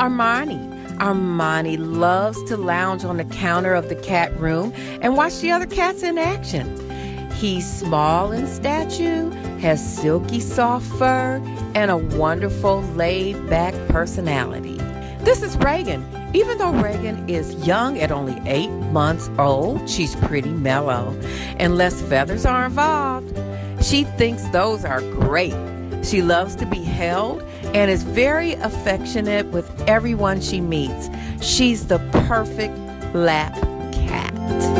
Armani. Armani loves to lounge on the counter of the cat room and watch the other cats in action. He's small in stature, has silky soft fur, and a wonderful laid-back personality. This is Reagan. Even though Reagan is young at only 8 months old, she's pretty mellow, unless feathers are involved. She thinks those are great. She loves to be held and is very affectionate with everyone she meets. She's the perfect lap cat.